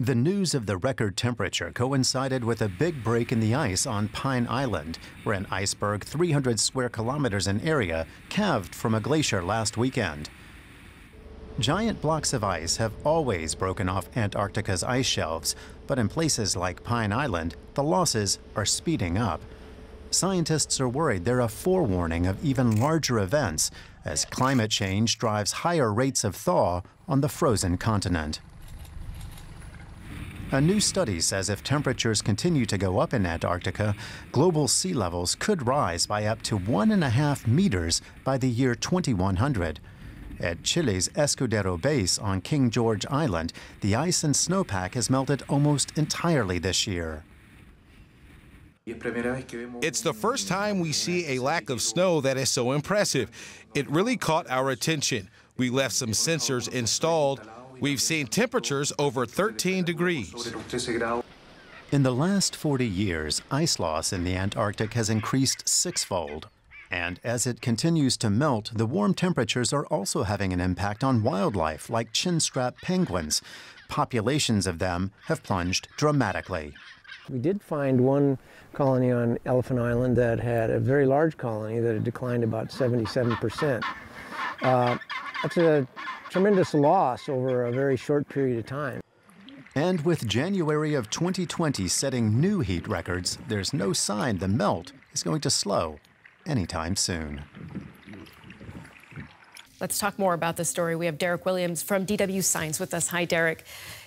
The news of the record temperature coincided with a big break in the ice on Pine Island, where an iceberg 300 square kilometers in area calved from a glacier last weekend. Giant blocks of ice have always broken off Antarctica's ice shelves, but in places like Pine Island, the losses are speeding up. Scientists are worried they're a forewarning of even larger events, as climate change drives higher rates of thaw on the frozen continent. A new study says if temperatures continue to go up in Antarctica, global sea levels could rise by up to 1.5 meters by the year 2100. At Chile's Escudero base on King George Island, the ice and snowpack has melted almost entirely this year. It's the first time we see a lack of snow that is so impressive. It really caught our attention. We left some sensors installed. We've seen temperatures over 13 degrees. In the last 40 years, ice loss in the Antarctic has increased six-fold. And as it continues to melt, the warm temperatures are also having an impact on wildlife like chinstrap penguins. Populations of them have plunged dramatically. We did find one colony on Elephant Island that had a very large colony that had declined about 77%. That's a tremendous loss over a very short period of time. And with January of 2020 setting new heat records, there's no sign the melt is going to slow anytime soon. Let's talk more about this story. We have Derek Williams from DW Science with us. Hi, Derek.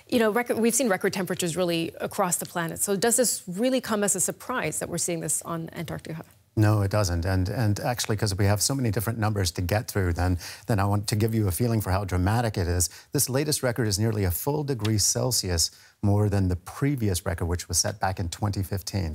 You know, we've seen record temperatures really across the planet. So does this really come as a surprise that we're seeing this on Antarctica? No, it doesn't. And actually, because we have so many different numbers to get through, then I want to give you a feeling for how dramatic it is. This latest record is nearly a full degree Celsius more than the previous record, which was set back in 2015.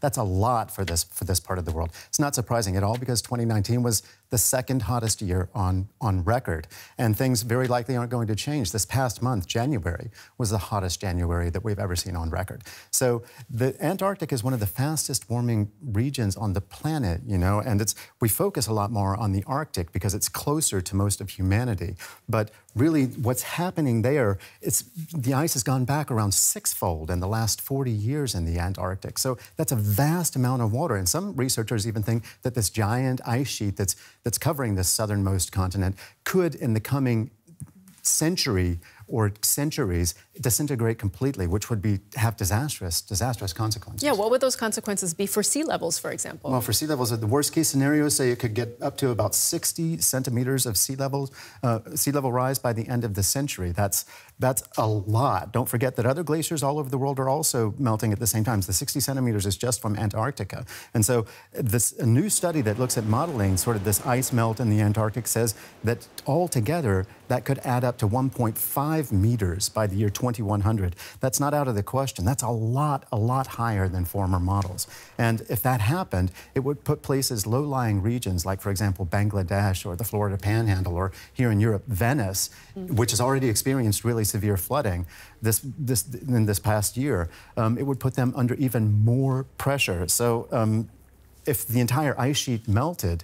That's a lot for this part of the world. It's not surprising at all because 2019 was the second hottest year on record. And things very likely aren't going to change. This past month, January, was the hottest January that we've ever seen on record. So the Antarctic is one of the fastest warming regions on the planet, you know, and we focus a lot more on the Arctic because it's closer to most of humanity. But really what's happening there, the ice has gone back around six-fold in the last 40 years in the Antarctic. So that's a vast amount of water. And some researchers even think that this giant ice sheet that's covering this southernmost continent could, in the coming century or centuries, disintegrate completely, which would have disastrous consequences. Yeah, what would those consequences be for sea levels, for example? Well, for sea levels, the worst-case scenario, say it could get up to about 60 centimeters of sea level rise by the end of the century. That's a lot. Don't forget that other glaciers all over the world are also melting at the same time. The 60 centimeters is just from Antarctica. And so this a new study that looks at modeling sort of this ice melt in the Antarctic says that altogether that could add up to 1.5 meters by the year 2100. That's not out of the question. That's a lot higher than former models. And if that happened, it would put places, low-lying regions like, for example, Bangladesh or the Florida Panhandle, or here in Europe, Venice, which has already experienced really severe flooding in this past year, it would put them under even more pressure. So if the entire ice sheet melted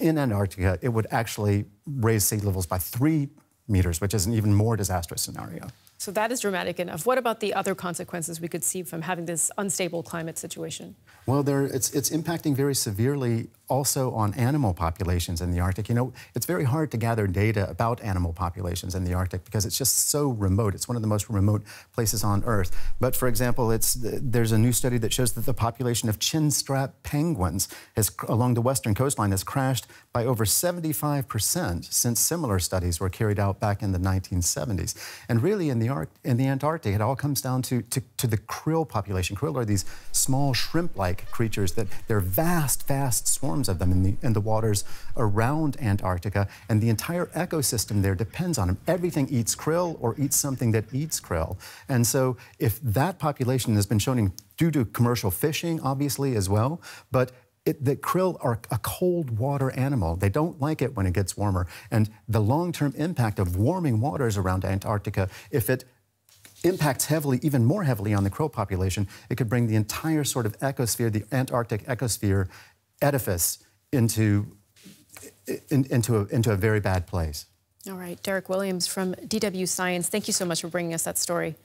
in Antarctica, it would actually raise sea levels by 3 meters, which is an even more disastrous scenario. So that is dramatic enough. What about the other consequences we could see from having this unstable climate situation? Well, it's impacting very severely also on animal populations in the Arctic. You know, it's very hard to gather data about animal populations in the Arctic because it's just so remote. It's one of the most remote places on Earth. But for example, there's a new study that shows that the population of chinstrap penguins along the western coastline has crashed by over 75% since similar studies were carried out back in the 1970s. And really, in the Antarctic, it all comes down to the krill population. Krill are these small shrimp-like creatures that there are vast swarms of them in the waters around Antarctica, and the entire ecosystem there depends on them. Everything eats krill or eats something that eats krill. And so if that population has been shown due to commercial fishing, obviously, as well, but the krill are a cold water animal. They don't like it when it gets warmer. And the long-term impact of warming waters around Antarctica, if it impacts heavily, even more heavily on the krill population, it could bring the entire sort of ecosphere, the Antarctic ecosphere edifice into a very bad place. All right, Derek Williams from DW Science, thank you so much for bringing us that story.